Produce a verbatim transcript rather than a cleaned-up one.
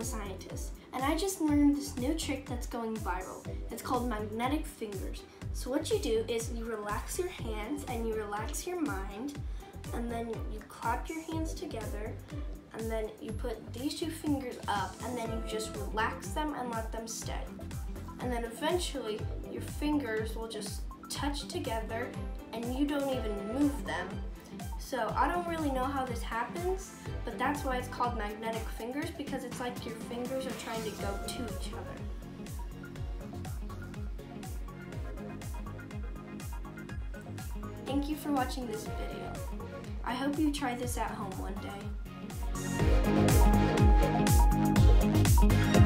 the Scientist, and I just learned this new trick that's going viral. It's called magnetic fingers. So what you do is you relax your hands and you relax your mind, and then you clap your hands together, and then you put these two fingers up, and then you just relax them and let them stay. And then eventually your fingers will just touch together and you don't even move them. So I don't really know how this happens, but that's why it's called magnetic fingers, because it's like your fingers are trying to go to each other. Thank you for watching this video. I hope you try this at home one day.